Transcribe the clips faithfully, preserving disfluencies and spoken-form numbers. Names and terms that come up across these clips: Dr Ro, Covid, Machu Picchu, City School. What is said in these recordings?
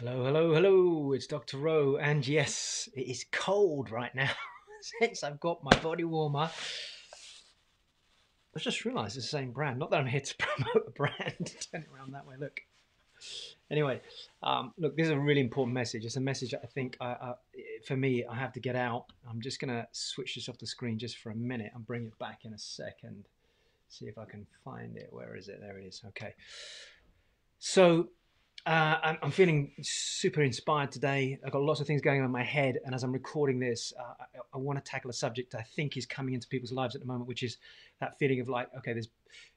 Hello, hello, hello, it's Dr Ro, and yes, it is cold right now since I've got my body warmer. I just realised it's the same brand, not that I'm here to promote a brand. Turn it around that way, look. Anyway, um, look, this is a really important message. It's a message that I think, I, I, for me, I have to get out. I'm just going to switch this off the screen just for a minute and bring it back in a second. See if I can find it. Where is it? There it is. Okay. So... Uh, I'm, I'm feeling super inspired today. I've got lots of things going on in my head, and as I'm recording this, uh, I, I want to tackle a subject I think is coming into people's lives at the moment, which is that feeling of like, okay, there's,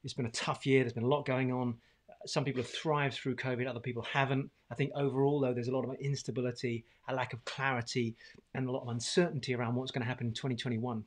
it's been a tough year, there's been a lot going on. Uh, some people have thrived through COVID, other people haven't. I think overall, though, there's a lot of instability, a lack of clarity, and a lot of uncertainty around what's going to happen in twenty twenty-one.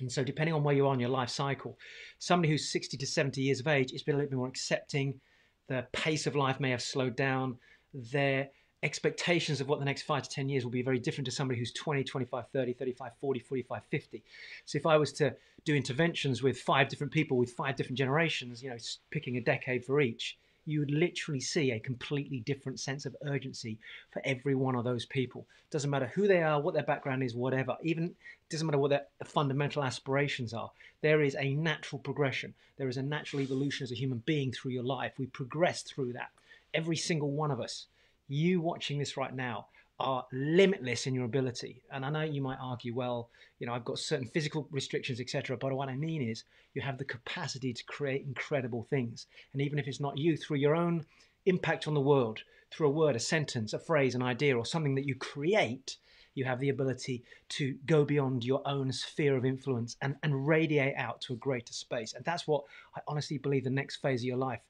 And so depending on where you are in your life cycle, somebody who's sixty to seventy years of age, it's been a little bit more accepting. The pace of life may have slowed down. Their expectations of what the next five to ten years will be very different to somebody who's twenty, twenty-five, thirty, thirty-five, forty, forty-five, fifty. So if I was to do interventions with five different people with five different generations, you know, picking a decade for each, you would literally see a completely different sense of urgency for every one of those people. Doesn't matter who they are, what their background is, whatever. Even doesn't matter what their fundamental aspirations are. There is a natural progression. There is a natural evolution as a human being through your life. We progress through that. Every single one of us. You watching this right now are limitless in your ability. And I know you might argue, well, you know, I've got certain physical restrictions, et cetera. But what I mean is you have the capacity to create incredible things. And even if it's not you, through your own impact on the world, through a word, a sentence, a phrase, an idea, or something that you create, you have the ability to go beyond your own sphere of influence and, and radiate out to a greater space. And that's what I honestly believe the next phase of your life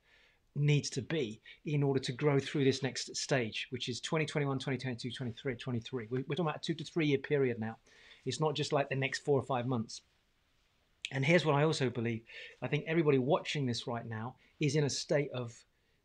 needs to be in order to grow through this next stage, which is twenty twenty-one, twenty twenty-two, twenty-three, twenty-three. We're talking about a two to three year period now. It's not just like the next four or five months. And here's what I also believe. I think everybody watching this right now is in a state of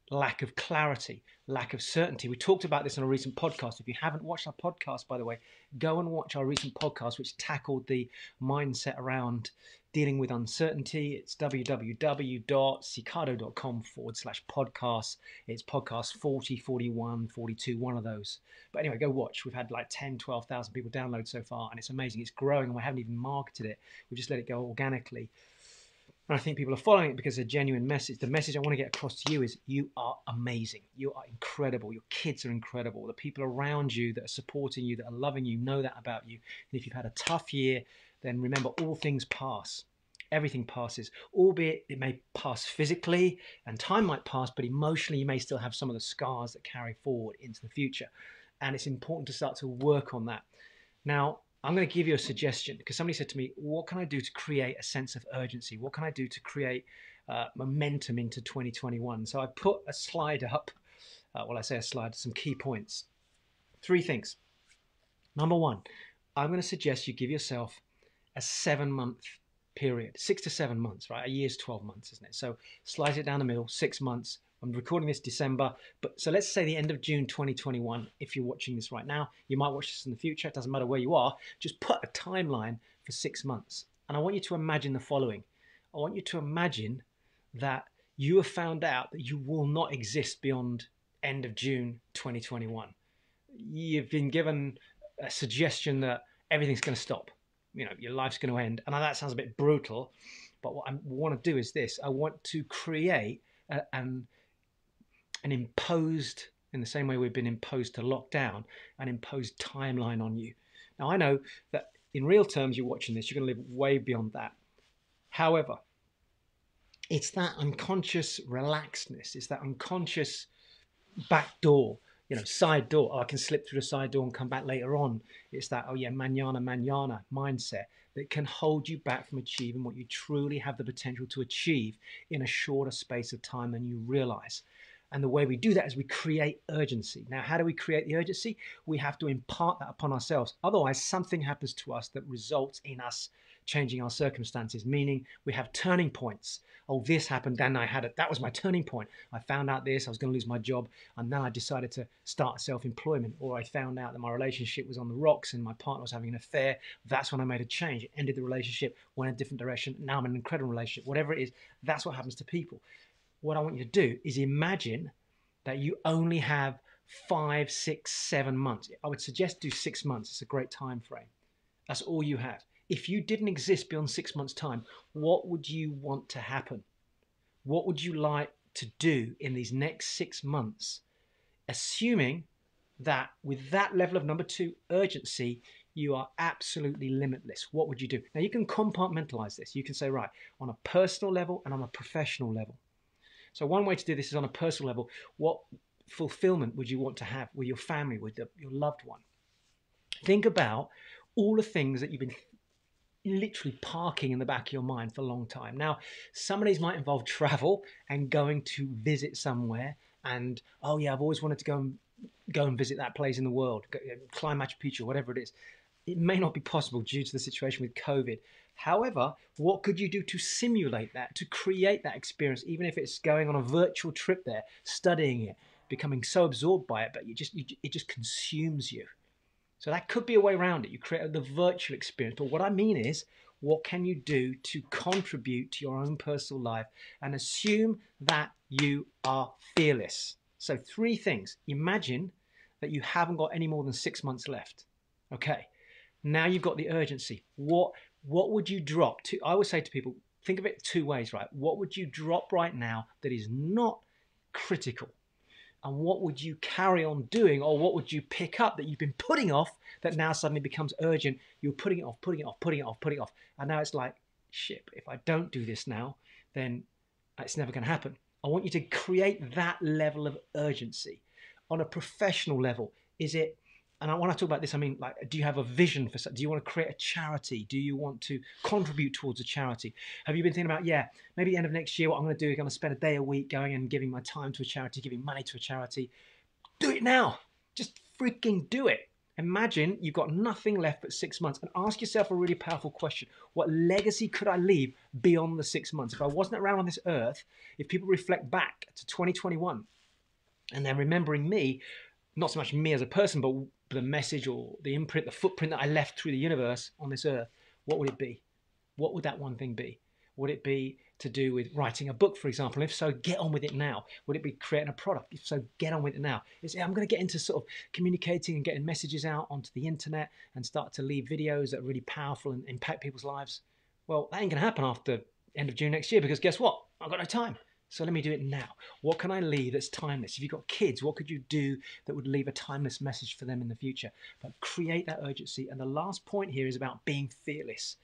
lack of clarity, lack of certainty. We talked about this in a recent podcast. If you haven't watched our podcast, by the way, go and watch our recent podcast, which tackled the mindset around dealing with uncertainty. It's www.cicado.com forward slash podcast. It's podcast forty, forty-one, forty-two, one of those. But anyway, go watch. We've had like ten, twelve thousand people download so far, and it's amazing. It's growing, and we haven't even marketed it. We've just let it go organically. And I think people are following it because it's a genuine message. The message I want to get across to you is you are amazing. You are incredible. Your kids are incredible. The people around you that are supporting you, that are loving you, know that about you. And if you've had a tough year, then remember, all things pass. Everything passes, albeit it may pass physically and time might pass, but emotionally you may still have some of the scars that carry forward into the future. And it's important to start to work on that. Now, I'm going to give you a suggestion because somebody said to me, what can I do to create a sense of urgency? What can I do to create uh, momentum into twenty twenty-one? So I put a slide up, uh, well, I say a slide, some key points. Three things. Number one, I'm going to suggest you give yourself a seven month period, six to seven months, right? A year's twelve months, isn't it? So slice it down the middle, six months. I'm recording this December, but so let's say the end of June twenty twenty-one, if you're watching this right now, you might watch this in the future, it doesn't matter where you are, just put a timeline for six months. And I want you to imagine the following. I want you to imagine that you have found out that you will not exist beyond end of June twenty twenty-one. You've been given a suggestion that everything's going to stop, you know, your life's going to end. And that sounds a bit brutal, but what I want to do is this. I want to create a, an an imposed, in the same way we've been imposed to lockdown, an imposed timeline on you. Now, I know that in real terms, you're watching this, you're going to live way beyond that. However, it's that unconscious relaxedness. It's that unconscious back door, you know, side door. Oh, I can slip through the side door and come back later on. It's that, oh yeah, mañana, mañana mindset that can hold you back from achieving what you truly have the potential to achieve in a shorter space of time than you realize. And the way we do that is we create urgency. Now, how do we create the urgency? We have to impart that upon ourselves. Otherwise, something happens to us that results in us changing our circumstances, meaning we have turning points. Oh, this happened, then I had it. That was my turning point. I found out this, I was going to lose my job, and then I decided to start self-employment, or I found out that my relationship was on the rocks and my partner was having an affair. That's when I made a change. It ended the relationship, went a different direction. Now I'm in an incredible relationship. Whatever it is, that's what happens to people. What I want you to do is imagine that you only have five, six, seven months. I would suggest do six months. It's a great time frame. That's all you have. If you didn't exist beyond six months' time, what would you want to happen? What would you like to do in these next six months? Assuming that with that level of number two urgency, you are absolutely limitless. What would you do? Now, you can compartmentalize this. You can say, right, on a personal level and on a professional level. So one way to do this is on a personal level. What fulfillment would you want to have with your family, with the, your loved one? Think about all the things that you've been literally parking in the back of your mind for a long time. Now, some of these might involve travel and going to visit somewhere. And, oh, yeah, I've always wanted to go and go and visit that place in the world, go, you know, climb Machu Picchu, whatever it is. It may not be possible due to the situation with COVID. However, what could you do to simulate that, to create that experience, even if it's going on a virtual trip there, studying it, becoming so absorbed by it, but you just, you, it just consumes you. So that could be a way around it. You create the virtual experience. But what I mean is, what can you do to contribute to your own personal life and assume that you are fearless? So three things. Imagine that you haven't got any more than six months left. Okay. Now you've got the urgency. What, what would you drop to? I always say to people, think of it two ways, right? What would you drop right now that is not critical? And what would you carry on doing, or what would you pick up that you've been putting off that now suddenly becomes urgent? You're putting it off, putting it off, putting it off, putting it off. And now it's like, shit, if I don't do this now, then it's never going to happen. I want you to create that level of urgency. On a professional level, is it, and I want to talk about this, I mean, like, do you have a vision for something? Do you want to create a charity? Do you want to contribute towards a charity? Have you been thinking about, yeah, maybe the end of next year, what I'm going to do is I'm going to spend a day a week going and giving my time to a charity, giving money to a charity. Do it now. Just freaking do it. Imagine you've got nothing left but six months and ask yourself a really powerful question. What legacy could I leave beyond the six months? If I wasn't around on this earth, if people reflect back to twenty twenty-one and they're remembering me, not so much me as a person, but the message or the imprint, the footprint that I left through the universe on this earth, what would it be? What would that one thing be? Would it be to do with writing a book, for example? If so, get on with it now. Would it be creating a product? If so, get on with it now. It's, I'm going to get into sort of communicating and getting messages out onto the internet and start to leave videos that are really powerful and impact people's lives. Well, that ain't going to happen after end of June next year, because guess what? I've got no time. So let me do it now. What can I leave that's timeless? If you've got kids, what could you do that would leave a timeless message for them in the future? But create that urgency. And the last point here is about being fearless.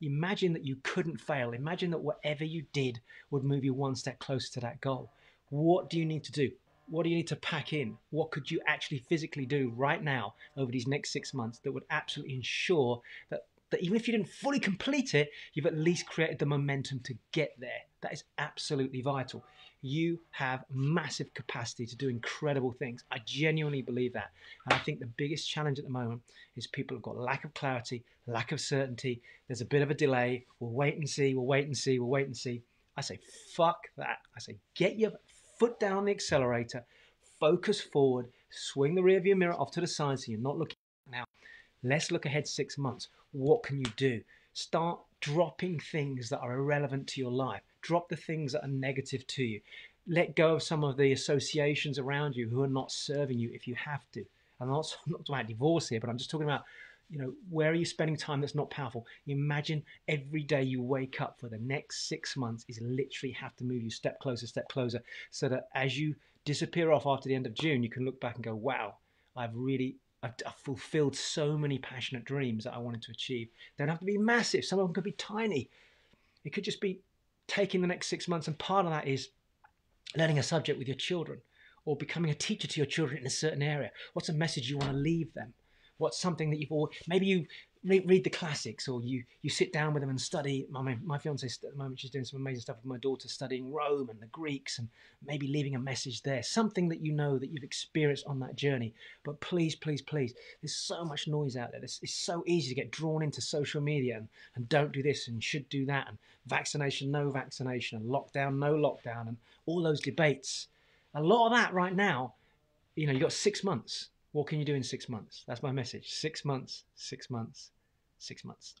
Imagine that you couldn't fail. Imagine that whatever you did would move you one step closer to that goal. What do you need to do? What do you need to pack in? What could you actually physically do right now over these next six months that would absolutely ensure that, that even if you didn't fully complete it, you've at least created the momentum to get there? That is absolutely vital. You have massive capacity to do incredible things. I genuinely believe that. And I think the biggest challenge at the moment is people have got lack of clarity, lack of certainty. There's a bit of a delay. We'll wait and see, we'll wait and see, we'll wait and see. I say, fuck that. I say, get your foot down on the accelerator, focus forward, swing the rearview mirror off to the side so you're not looking now. Let's look ahead six months. What can you do? Start dropping things that are irrelevant to your life. Drop the things that are negative to you. Let go of some of the associations around you who are not serving you if you have to. And I'm not, I'm not talking about divorce here, but I'm just talking about, you know, where are you spending time that's not powerful? Imagine every day you wake up for the next six months is literally have to move you step closer, step closer, so that as you disappear off after the end of June, you can look back and go, wow, I've really... I've fulfilled so many passionate dreams that I wanted to achieve. They don't have to be massive. Some of them could be tiny. It could just be taking the next six months. And part of that is learning a subject with your children, or becoming a teacher to your children in a certain area. What's a message you want to leave them? What's something that you've always, maybe you re read the classics, or you, you sit down with them and study. My, my fiance at the moment, she's doing some amazing stuff with my daughter, studying Rome and the Greeks, and maybe leaving a message there. Something that you know that you've experienced on that journey. But please, please, please, there's so much noise out there. It's, it's so easy to get drawn into social media and, and don't do this and should do that, and vaccination, no vaccination, and lockdown, no lockdown, and all those debates. A lot of that right now, you know, you've got six months. What can you do in six months? That's my message. Six months, six months, six months.